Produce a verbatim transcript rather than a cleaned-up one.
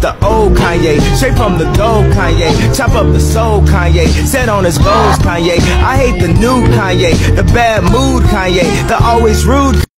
the old Kanye, straight from the gold Kanye, chop up the soul Kanye, set on his goals Kanye. I hate the new Kanye, the bad mood Kanye, the always rude Kanye.